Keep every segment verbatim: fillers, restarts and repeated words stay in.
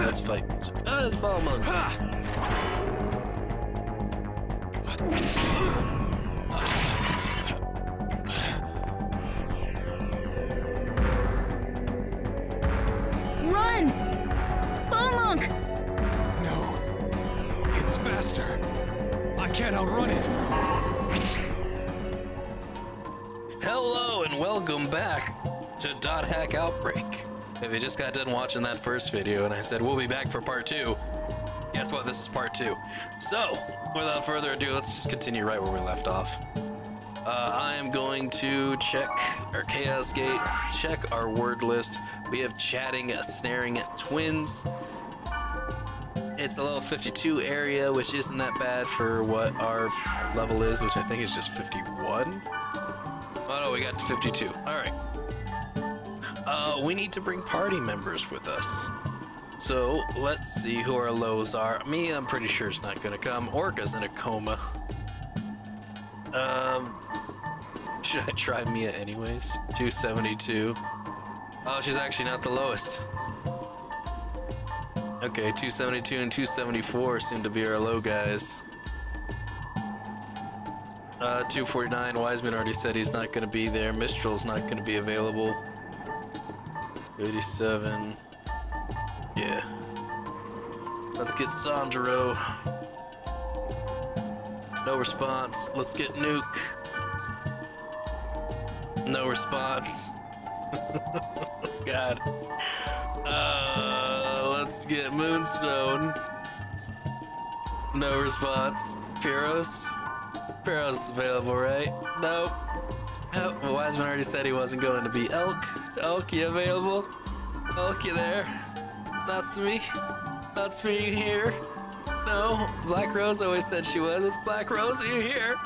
Let's fight as Balmung. Run! Balmung! No. It's faster. I can't outrun it. Hello and welcome back to .hack//Outbreak. If you just got done watching that first video and I said we'll be back for part two, guess what? This is part two. So, without further ado, let's just continue right where we left off. Uh, I am going to check our Chaos Gate, check our word list. We have chatting, snaring twins. It's a level fifty-two area, which isn't that bad for what our level is, which I think is just fifty-one. Oh no, we got to fifty-two. Alright. Uh, we need to bring party members with us. So, let's see who our lows are. Me, I'm pretty sure it's not gonna come. Orca's in a coma. Um, should I try Mia anyways? two seventy-two. Oh, she's actually not the lowest. Okay, two seventy-two and two seventy-four seem to be our low guys. Uh, two forty-nine, Wiseman already said he's not gonna be there. Mistral's not gonna be available. eighty-seven. Yeah. Let's get Sandro. No response. Let's get Nuke. No response. God. Uh, let's get Moonstone. No response. Pyros. Pyros is available, right? Nope. Oh, Wiseman already said he wasn't going to be. Elk. Elk, you available? Elk, you there? That's me. That's me, you here? No. Black Rose always said she was. It's Black Rose, are you here?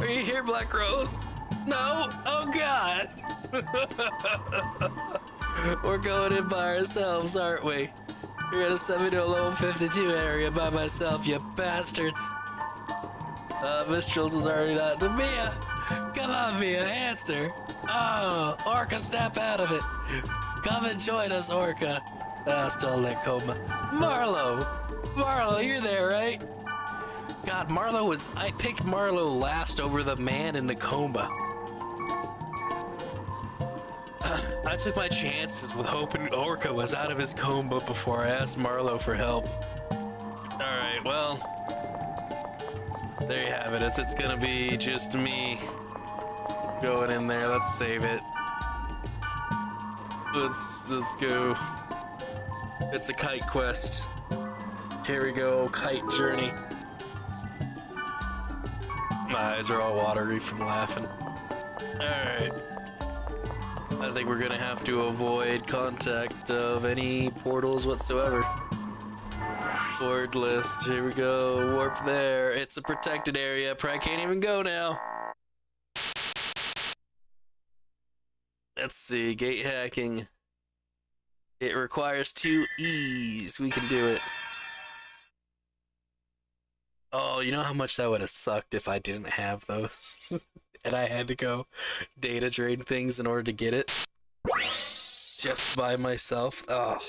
Are you here, Black Rose? No? Oh, God. We're going in by ourselves, aren't we? You're gonna send me to a level fifty-two area by myself, you bastards. Uh, Mistrals was already not to Mia. Come on, Mia, answer. Oh, Orca, snap out of it. Come and join us, Orca. Ah, still in that coma. Marlow! Marlow, you're there, right? God, Marlow was... I picked Marlow last over the man in the coma. I took my chances with hoping Orca was out of his coma before I asked Marlow for help. Alright, well... there you have it. It's, it's gonna be just me... going in there. Let's save it. Let's let's go. It's a kite quest. Here we go, kite journey. My eyes are all watery from laughing. Alright. I think we're gonna have to avoid contact of any portals whatsoever. Ward list. Here we go. Warp there. It's a protected area. Probably can't even go now. Let's see, gate hacking. It requires two E's. We can do it. Oh, you know how much that would have sucked if I didn't have those? And I had to go data drain things in order to get it? Just by myself? Ugh.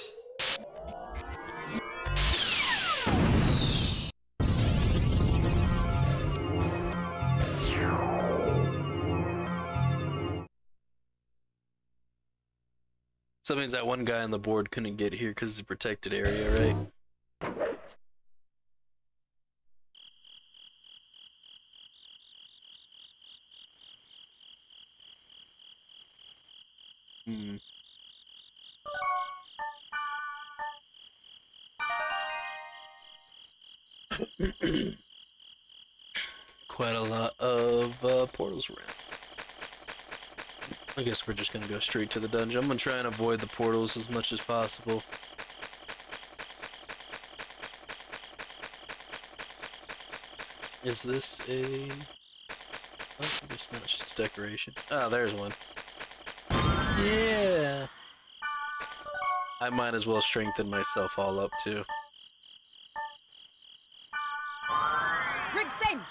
So that means that one guy on the board couldn't get here because it's a protected area, right? Hmm. Quite a lot of uh, portals around. I guess we're just gonna go straight to the dungeon. I'm gonna try and avoid the portals as much as possible. Is this a... oh, it's not just a decoration. Oh, there's one. Yeah! I might as well strengthen myself all up, too. Rigsen!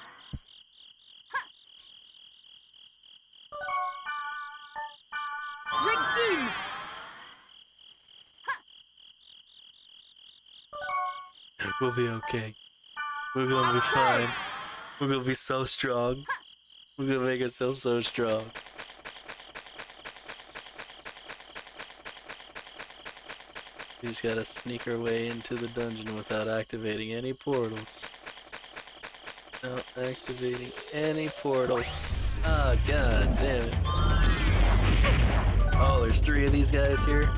We'll be okay. We're gonna be fine. We're gonna be so strong. We're gonna make ourselves so strong. We just gotta sneak our way into the dungeon without activating any portals. Without activating any portals. Ah, oh, god damn it. Oh, there's three of these guys here.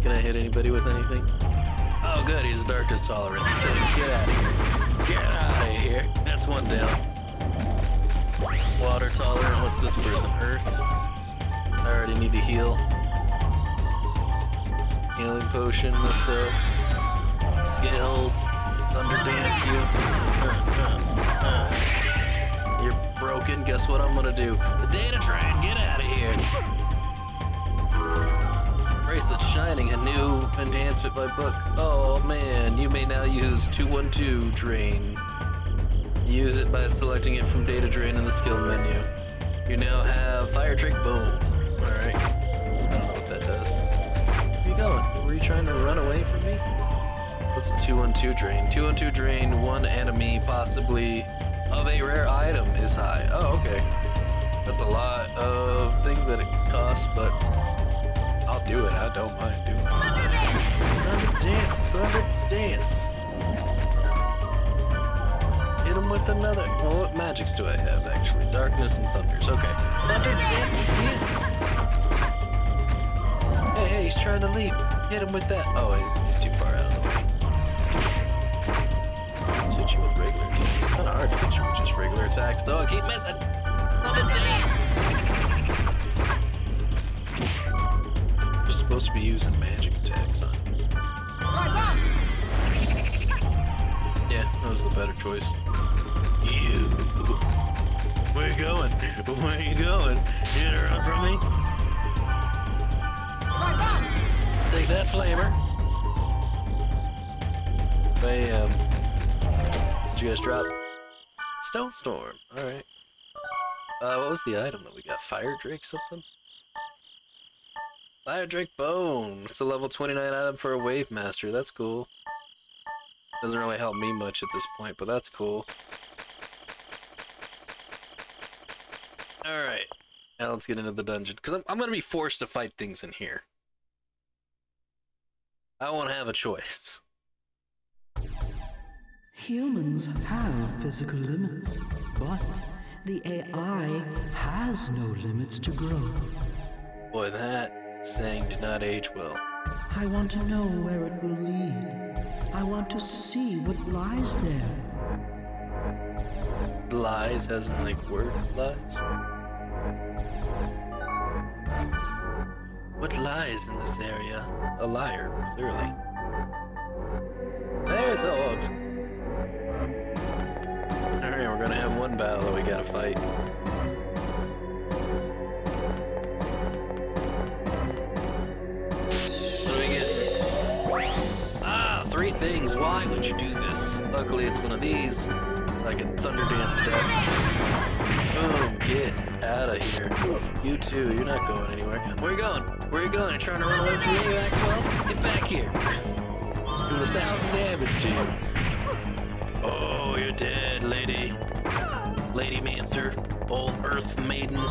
Can I hit anybody with anything? Oh good, he's darkness tolerance too. Get out of here. Get out of here. That's one down. Water tolerant, what's this person? Earth? I already need to heal. Healing potion myself. Skills. Thunder dance you. Uh, uh, uh. You're broken. Guess what I'm gonna do? The data train, get out of here. Bracelet shining, a new enhancement by book. Oh man, you may now use two one two drain. Use it by selecting it from data drain in the skill menu. You now have Dire Drake Bone. Alright. I don't know what that does. Going? Were you trying to run away from me? What's a two one two drain? two one two drain, one enemy, possibly of a rare item is high. Oh, okay. That's a lot of thing that it costs, but I'll do it. I don't mind doing it. Thunder dance! Thunder dance! Hit him with another. Well, what magics do I have, actually? Darkness and thunders. Okay. Thunder dance again! Hey, hey, he's trying to leap. Hit him with that. Oh, he's, he's too far out of the way. Since you with regular attacks. It's kind of hard to hit you with just regular attacks, though. I keep missing. Thunder dance! You're supposed to be using magic attacks on him. Yeah, that was the better choice. You. Where you going? Where you going? You gonna run from me? Take that, flamer. Bam. Did you guys drop? Stone Storm. Alright. Uh, what was the item that we got? Fire Drake something? Fire Drake Bone. It's a level twenty-nine item for a Wave Master. That's cool. Doesn't really help me much at this point, but that's cool. Alright. Now let's get into the dungeon. Because I'm, I'm going to be forced to fight things in here. I won't have a choice. Humans have physical limits, but the A I has no limits to grow. Boy, that saying did not age well. I want to know where it will lead. I want to see what lies there. Lies as in, like, word lies? What lies in this area? A liar, clearly. There's a orb. Alright, we're gonna have one battle that we gotta fight. What do we get? Ah, three things. Why would you do this? Luckily, it's one of these. I can thunder dance to death. Boom, get out of here. You too, you're not going anywhere. Where are you going? Where are you going? You're trying to run away from me, you Axwell? Get back here. Doing a thousand damage to you. Oh, you're dead, lady. Lady Mancer, old Earth Maiden. I'm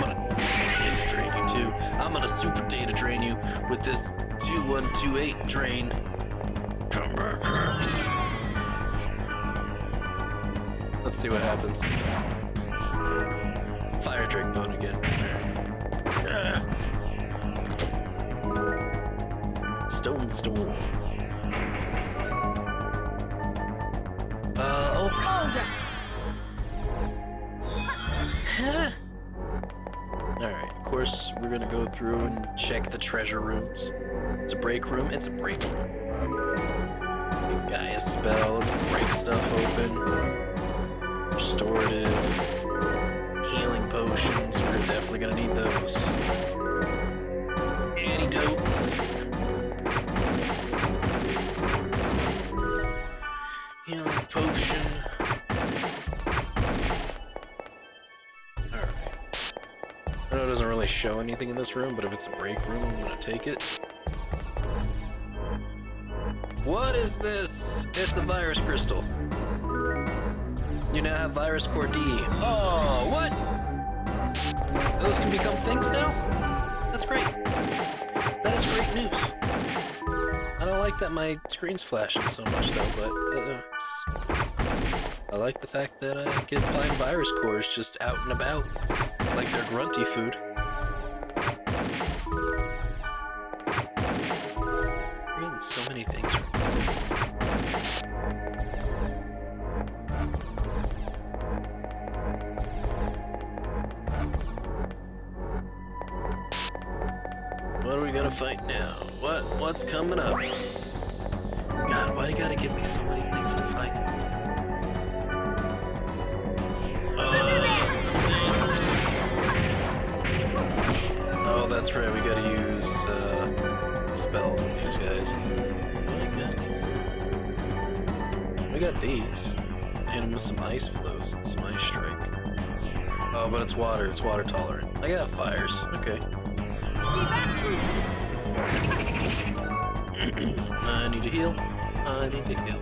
gonna data drain you too. I'm gonna super data drain you with this two one two eight drain. Come back here. Let's see what happens. Fire Drake Bone again. Right. Stone Storm. Uh, oh. Huh? Alright, of course, we're gonna go through and check the treasure rooms. It's a break room, it's a break room. Big Gaia spell, let's break stuff open. Restorative. Healing potions, we're definitely gonna need those. Antidotes. Healing potion. Alright. I know it doesn't really really show anything in this room, but if it's a break room, I'm gonna take it. What is this? It's a virus crystal. You now have virus core D. Oh, what? Those can become things now? That's great. That is great news. I don't like that my screen's flashing so much though, but uh, it's, I like the fact that I get fine virus cores just out and about, like they're grunty food. We're eating so many things right now. What are we gonna fight now? What? What's coming up? God, why do you gotta give me so many things to fight? Uh, oh, that's right, we gotta use uh, spells on these guys. Oh, I got we got these. Hit them with some ice flows and some ice strike. Oh, but it's water, it's water tolerant. I got fires, okay. I need to heal. I need to heal.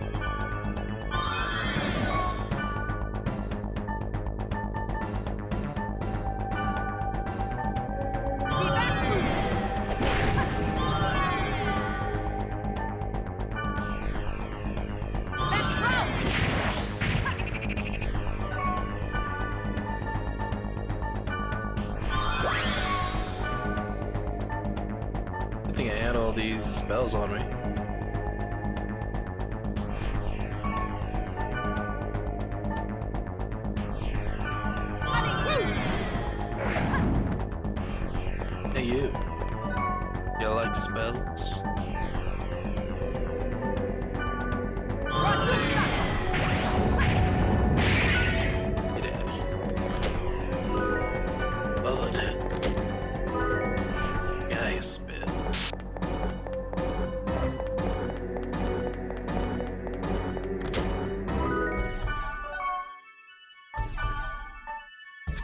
On me. Hey you. You like spells?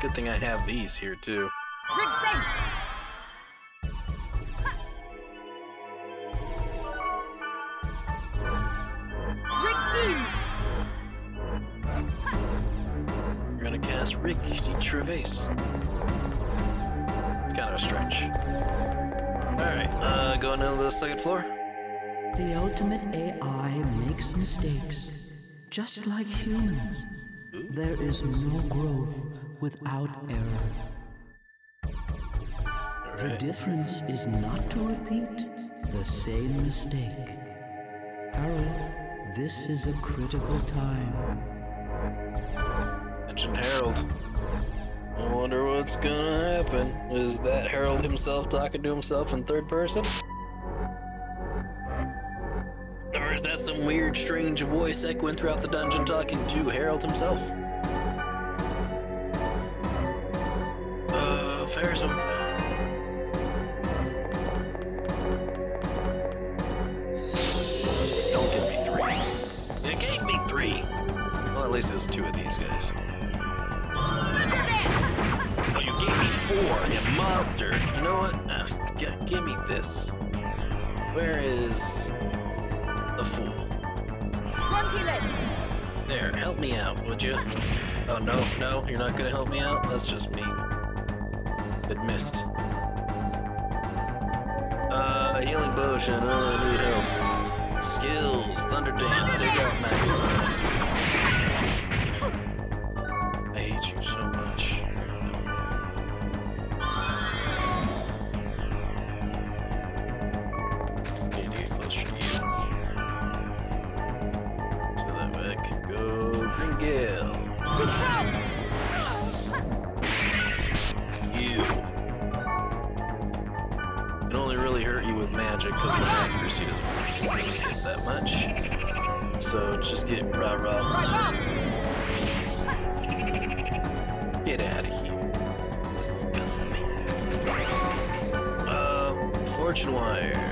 Good thing I have these here too. We're gonna cast Rick Trevase. It's kind of a stretch. Alright, uh, going into the second floor. The ultimate A I makes mistakes, just like humans. Ooh. There is no growth without error. Right. The difference is not to repeat the same mistake. Harold, this is a critical time. Mention Harold. I wonder what's gonna happen. Is that Harold himself talking to himself in third person? Or is that some weird, strange voice echoing throughout the dungeon talking to Harold himself? There's a... Don't give me three. It gave me three. Well, at least it was two of these guys. Oh, you gave me four, you monster. You know what? No, g give me this. Where is the fool? There, help me out, would you? Oh, no, no, you're not gonna help me out? That's just me. It missed. Uh, healing potion, oh, I need health. Skills, thunder dance, take out maximum. I hate you so much. I need to get closer to you. So that way I can go Gringale. Because my accuracy doesn't really hit that much. So just get rah rah. Get out of here. Disgust me. Um, fortune wire.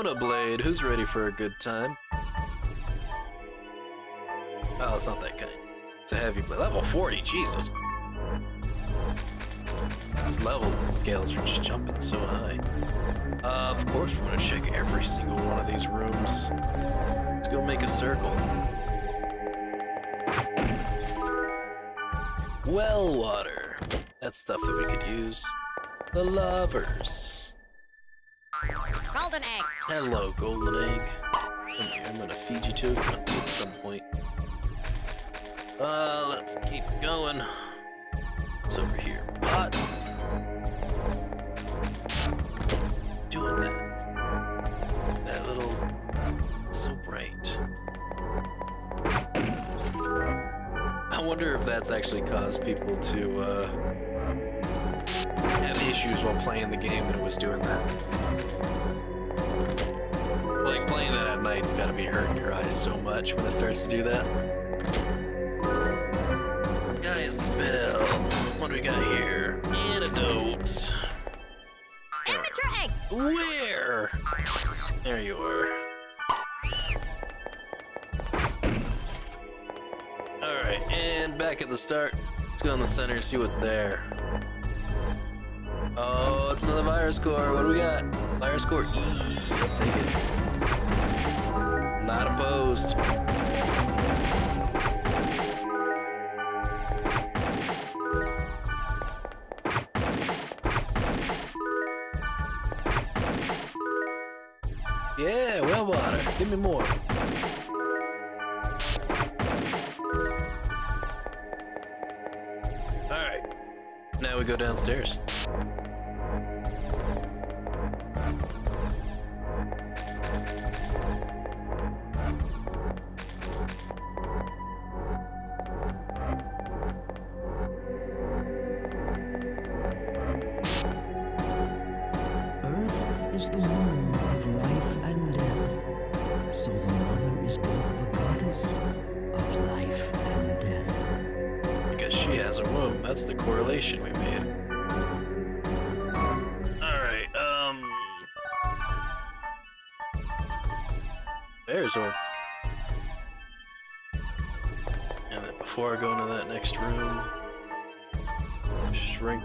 Corona Blade. Who's ready for a good time? Oh, it's not that kind. It's a heavy blade. Level forty, Jesus. These level scales are just jumping so high. Uh, of course we want to check every single one of these rooms. Let's go make a circle. Well water. That's stuff that we could use. The lovers. Golden egg. Hello, golden egg. I'm gonna feed you to it at some point. Uh, let's keep going. What's over here? Pot. Doing that. That little... So bright. I wonder if that's actually caused people to, uh... have issues while playing the game and it was doing that. Like, playing that at night's gotta be hurting your eyes so much when it starts to do that. Spell. What do we got here? Antidote. And the drag. Where? There you are. Alright, and back at the start. Let's go in the center and see what's there. Oh, it's another virus core. What do we got? Virus core E. I'll take it. Not opposed. Yeah, well water. Give me more. Alright. Now we go downstairs.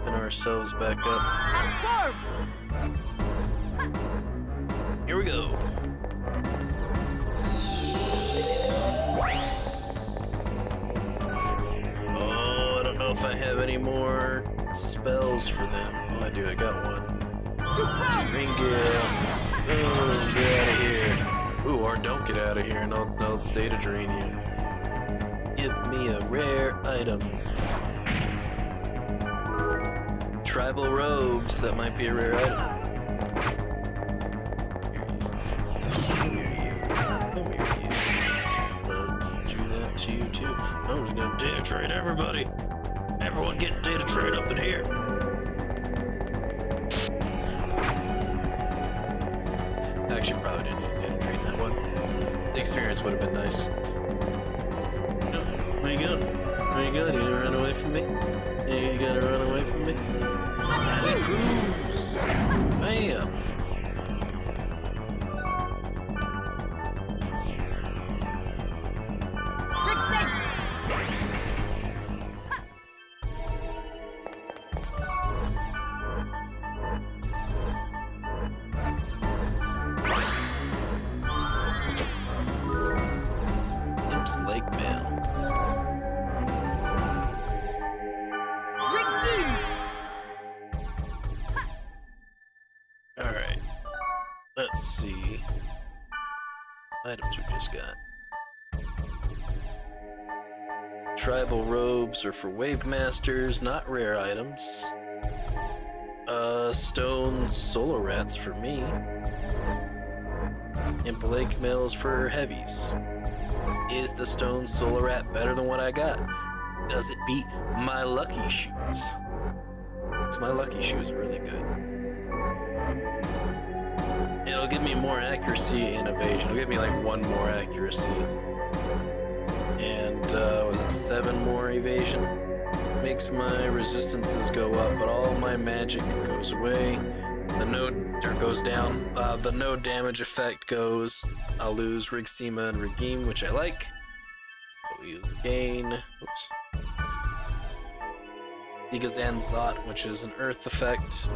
Ourselves back up. Here we go. Oh, I don't know if I have any more spells for them. Oh, I do. I got one. Ring Gale. Oh, get out of here. Ooh, or don't get out of here and I'll, I'll data drain you. Give me a rare item. Tribal robes, that might be a rare item. Come here, you. Come here, you. I'll do that to you, too. I'm just gonna data trade everybody. Everyone getting data trade up in here. Actually, probably didn't need data trade that one. The experience would have been nice. There you go. There you go. You gonna run away from me? You gotta run away from me? Cruise! Bam! Oops, Lake Mail. Tribal robes are for Wave Masters, not rare items. Uh, stone solar rats for me. Implake mail is for heavies. Is the stone solar rat better than what I got? Does it beat my lucky shoes? It's my lucky shoes are really good. It'll give me more accuracy and evasion. It'll give me like one more accuracy. And, uh, was it seven more evasion? Makes my resistances go up, but all my magic goes away. The node goes down. Uh, the node damage effect goes. I'll lose Rigsima and Regime, which I like. We gain. Oops. Digazan Zot, which is an Earth effect.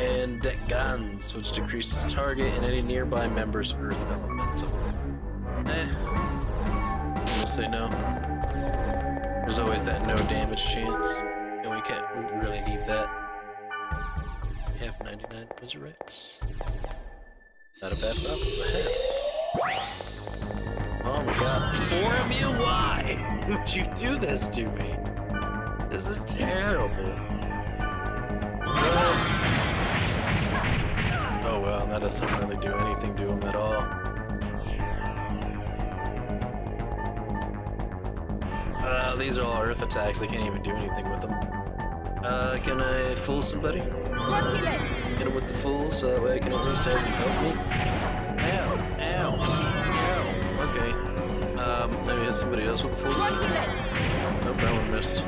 And Dekgans, which decreases target and any nearby member's Earth elemental. Eh. We'll say no. There's always that no damage chance, and we can't we really need that. We have ninety-nine Resurrects. Not a bad problem to have. Oh my god. Four of you? Why would you do this to me? This is terrible. Oh, oh well, that doesn't really do anything to him at all. Uh, these are all Earth attacks. I can't even do anything with them. Uh, can I fool somebody? Hit him with the fool so that way I can at least have him help me. Ow! Ow! Ow! Okay. Um, maybe hit somebody else with the fool? Nope, that one missed.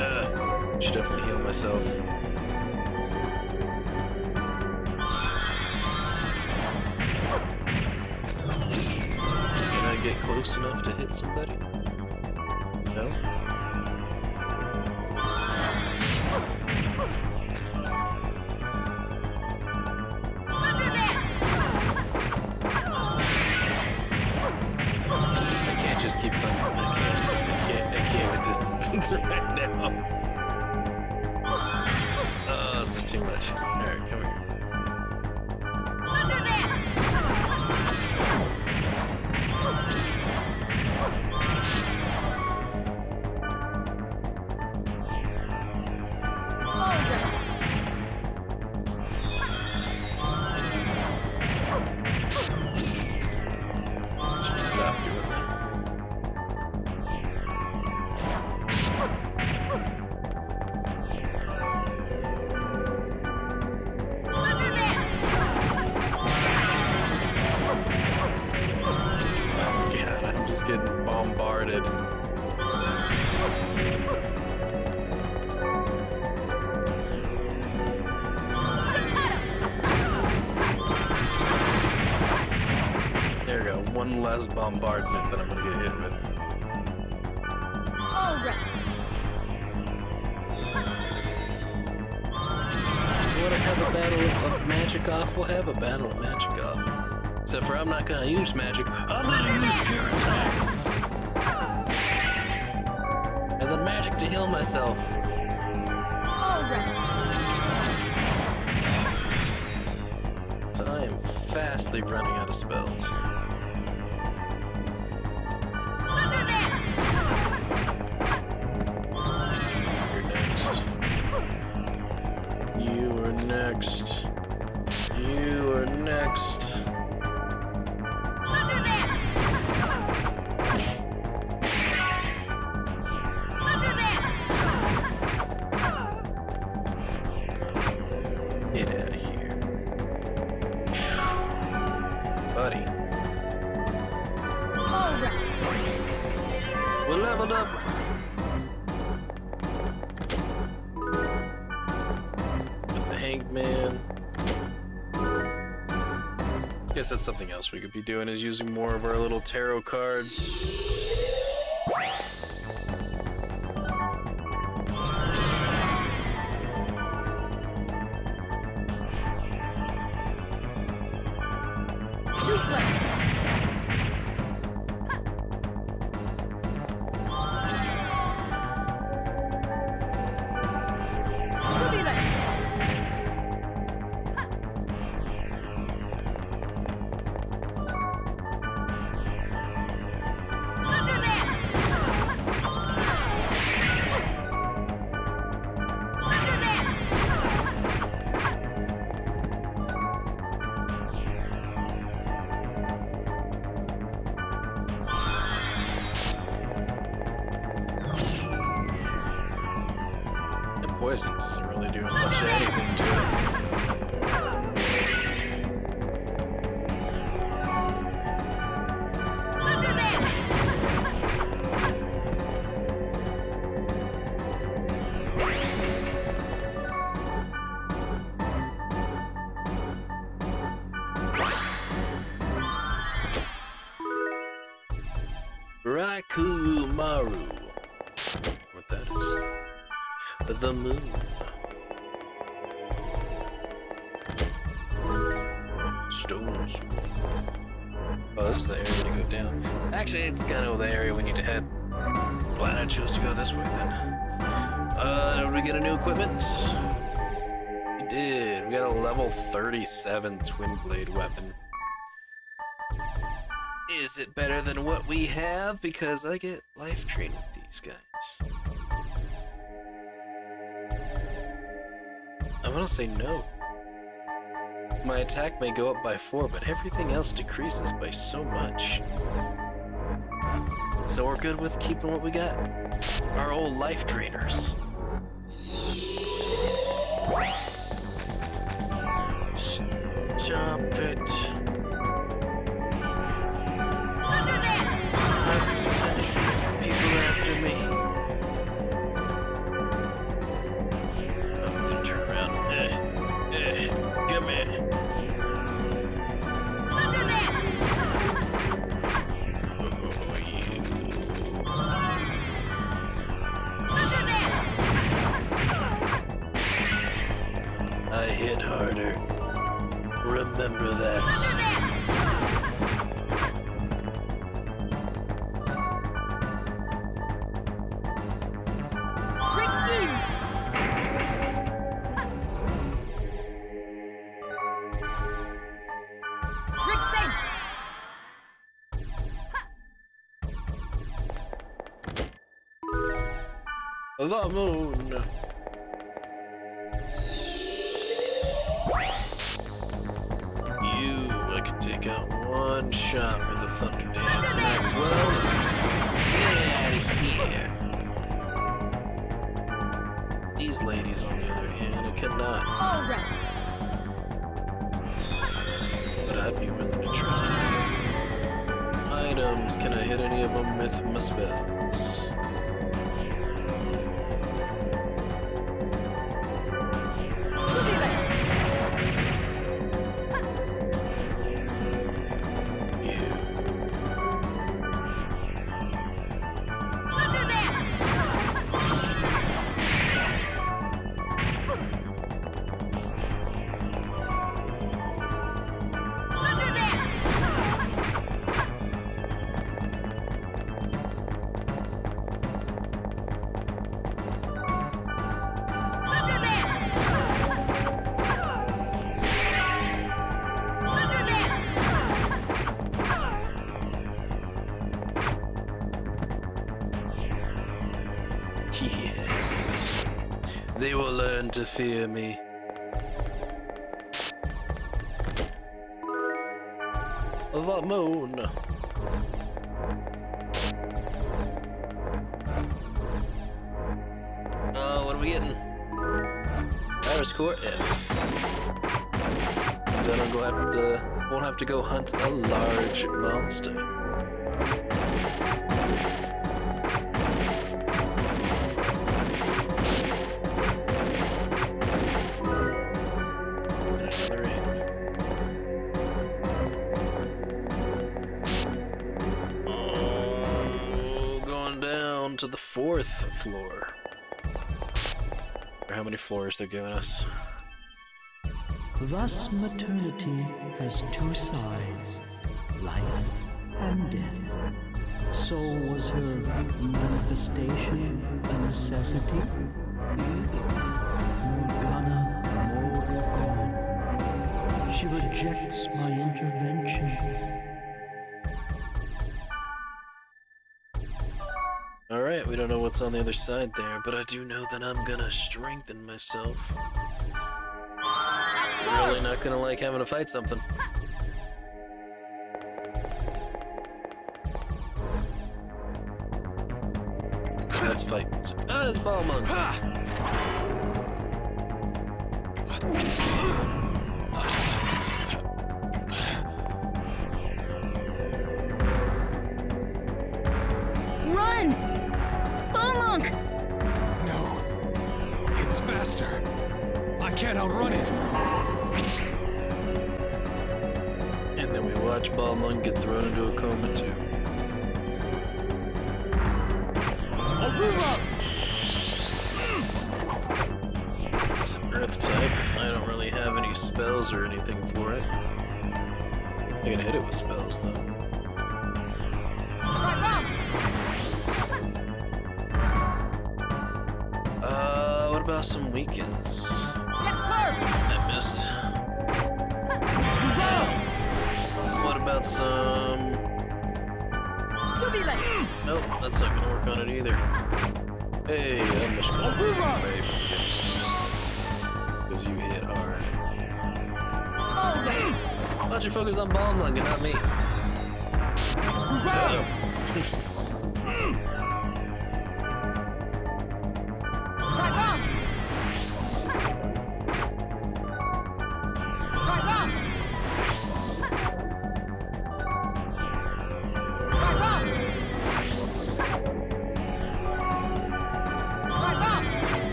Uh, should definitely heal myself. Can I get close enough to hit somebody? No? I can't just keep fighting. I can't. I can't. I can't with this right now. Oh, this is too much. All right, come here. Bombardment that I'm gonna get hit with. Right. You wanna have a battle of magic off? We'll have a battle of magic off. Except for I'm not gonna use magic. I'm gonna use pure attacks! And then magic to heal myself. Right. So I am fastly running out of spells. That's something else we could be doing, is using more of our little tarot cards. Kurumaru. What that is. The moon. Stones. Oh, this is the area to go down. Actually, it's kind of the area we need to head. Glad I chose to go this way, then. Uh, did we get a new equipment? We did. We got a level thirty-seven twin blade weapon. Is it better than what we have? Because I get life trained with these guys. I'm gonna say no. My attack may go up by four, but everything else decreases by so much. So we're good with keeping what we got. Our old life trainers. Stop it. I'm sending these people after me. I'm gonna turn around. Eh, eh, come here. Hit harder. Remember that. Rick safe. The moon. One shot with a thunder dance, Maxwell. Get out of here. These ladies, on the other hand, I cannot. All right. But I'd be willing to try. Items. Can I hit any of them with my spells? To fear me. The moon. Uh, what are we getting? Virus core F. So I don't go have to, won't have to go hunt a large monster. Fourth floor. Or how many floors they're giving us. Thus maternity has two sides, life and death. So was her manifestation a necessity? Morgana Morgan. She rejects my intervention. Alright, we don't know what's on the other side there, but I do know that I'm gonna strengthen myself. I'm really not gonna like having to fight something. Let's fight. Ah, oh, it's Balmung! Ha! Can't outrun it! And then we watch Balmung get thrown into a coma too. It's an earth type. I don't really have any spells or anything for it. I'm gonna hit it with spells though. Uh, what about some weekends? I missed. Uh, what about some... Nope, that's not gonna work on it either. Hey, I'm just gonna move away from you. Because you hit hard. Why don't you focus on Balmung and not me?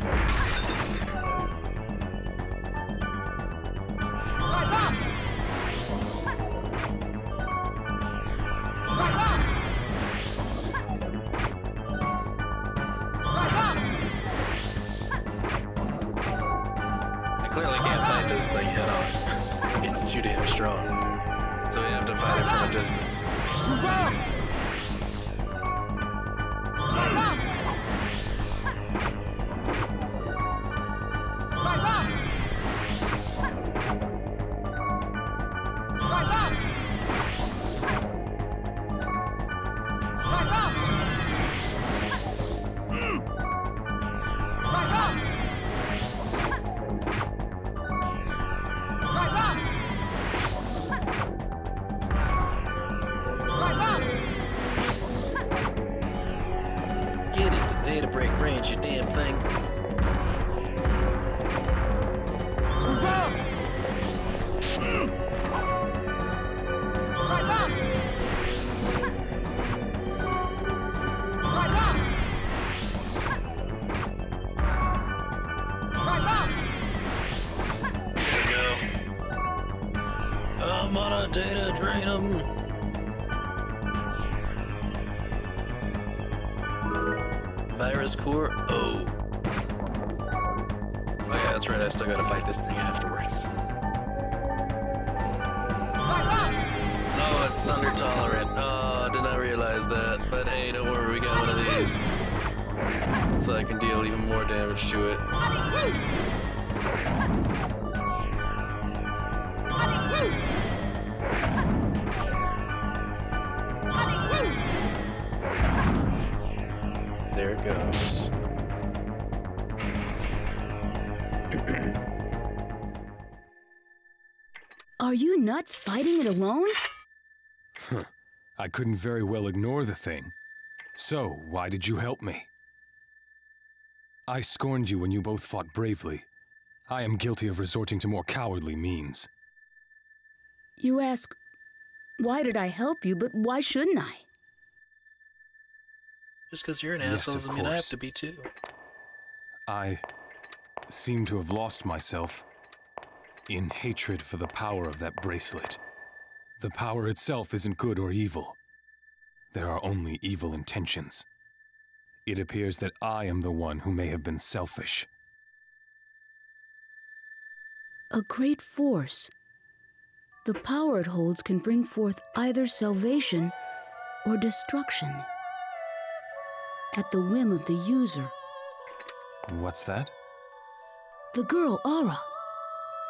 I clearly can't fight this thing head on. It's too damn strong. So we have to fight it from a distance. Data drain them. Virus core O. Oh yeah, that's right, I still gotta fight this thing afterwards. Oh, it's thunder tolerant. Oh, did not realize that. But hey, don't worry, we got one of these. So I can deal even more damage to it. There it goes. Are you nuts fighting it alone? Huh. I couldn't very well ignore the thing. So, why did you help me? I scorned you when you both fought bravely. I am guilty of resorting to more cowardly means. You ask, why did I help you, but why shouldn't I? Just because you're an asshole doesn't mean I have to be too. I seem to have lost myself in hatred for the power of that bracelet. The power itself isn't good or evil. There are only evil intentions. It appears that I am the one who may have been selfish. A great force. The power it holds can bring forth either salvation or destruction. At the whim of the user. What's that? The girl, Aura.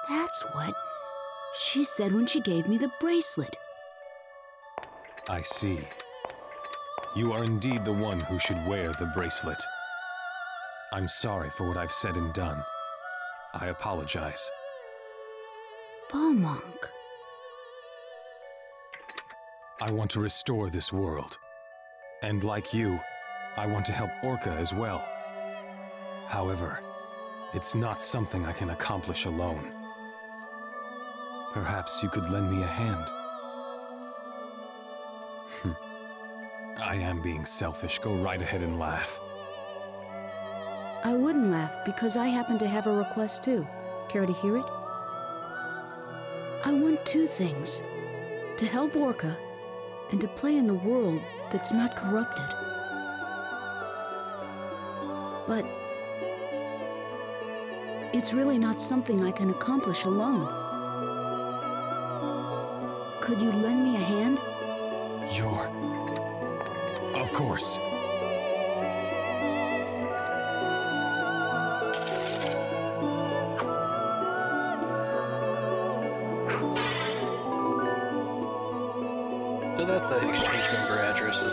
That's what she said when she gave me the bracelet. I see. You are indeed the one who should wear the bracelet. I'm sorry for what I've said and done. I apologize. Balmung. I want to restore this world. And like you, I want to help Orca as well. However, it's not something I can accomplish alone. Perhaps you could lend me a hand. I am being selfish. Go right ahead and laugh. I wouldn't laugh because I happen to have a request too. Care to hear it? I want two things. To help Orca and to play in the world that's not corrupted. But it's really not something I can accomplish alone. Could you lend me a hand? You're... Of course. So that's how you exchange member addresses.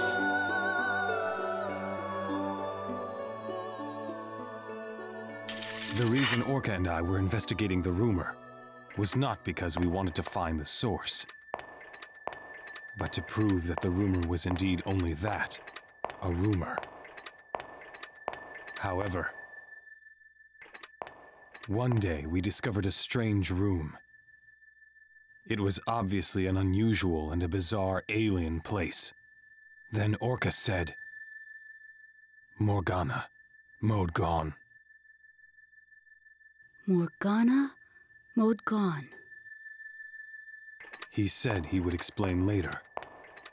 The reason Orca and I were investigating the rumor was not because we wanted to find the source, but to prove that the rumor was indeed only that, a rumor. However, one day we discovered a strange room. It was obviously an unusual and a bizarre alien place. Then Orca said, "Morgana, mode gone. Morgana Modgon. He said he would explain later,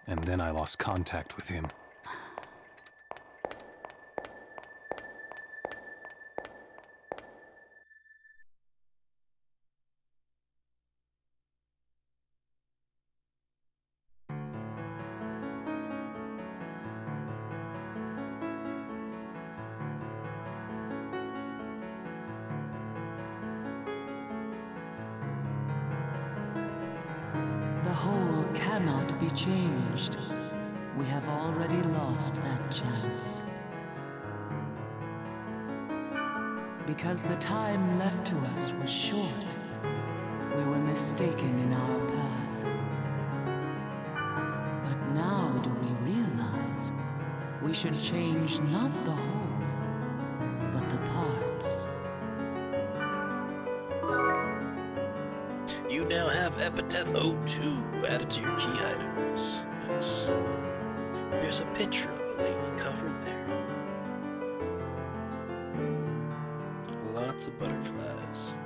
and then I lost contact with him. Changed. We have already lost that chance. Because the time left to us was short, we were mistaken in our path. But now do we realize we should change not the whole, but the parts. You now have Epiteth O two added to your key item. Yes. There's a picture of a lady covered there. Lots of butterflies.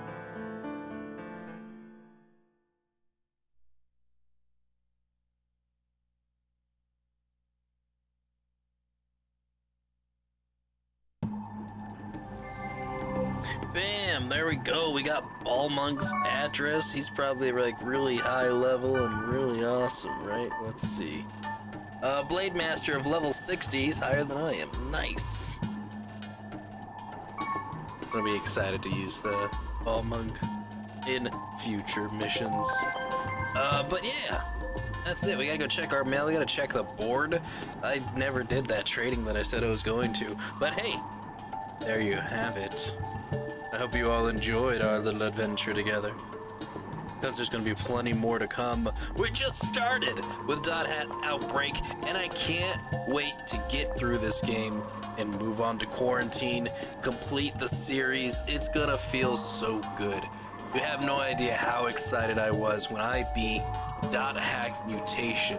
Bam! There we go. We got Balmung's address. He's probably like really high level and really awesome, right? Let's see. Uh, Blade Master of level sixties, higher than I am. Nice. I'm gonna be excited to use the Balmung in future missions. Uh, but yeah, that's it. We gotta go check our mail. We gotta check the board. I never did that trading that I said I was going to. But hey, there you have it. I hope you all enjoyed our little adventure together, because there's going to be plenty more to come. We just started with dot hack//Outbreak, and I can't wait to get through this game and move on to Quarantine, complete the series. It's going to feel so good. You have no idea how excited I was when I beat dot hack//Mutation,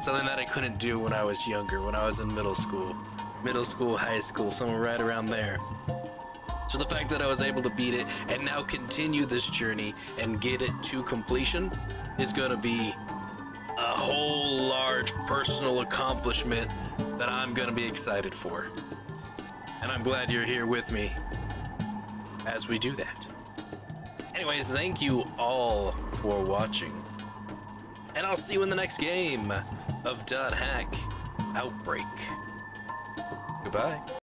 something that I couldn't do when I was younger, when I was in middle school. Middle school, high school, somewhere right around there. So the fact that I was able to beat it and now continue this journey and get it to completion is going to be a whole large personal accomplishment that I'm going to be excited for. And I'm glad you're here with me as we do that. Anyways, thank you all for watching. And I'll see you in the next game of .hack//Outbreak. Goodbye.